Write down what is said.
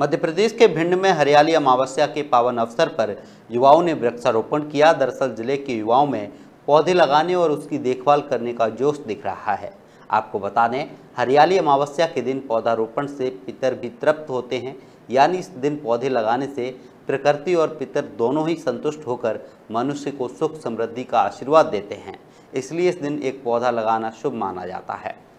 मध्य प्रदेश के भिंड में हरियाली अमावस्या के पावन अवसर पर युवाओं ने वृक्षारोपण किया। दरअसल जिले के युवाओं में पौधे लगाने और उसकी देखभाल करने का जोश दिख रहा है। आपको बता दें, हरियाली अमावस्या के दिन पौधारोपण से पितर भी तृप्त होते हैं, यानी इस दिन पौधे लगाने से प्रकृति और पितर दोनों ही संतुष्ट होकर मनुष्य को सुख समृद्धि का आशीर्वाद देते हैं। इसलिए इस दिन एक पौधा लगाना शुभ माना जाता है।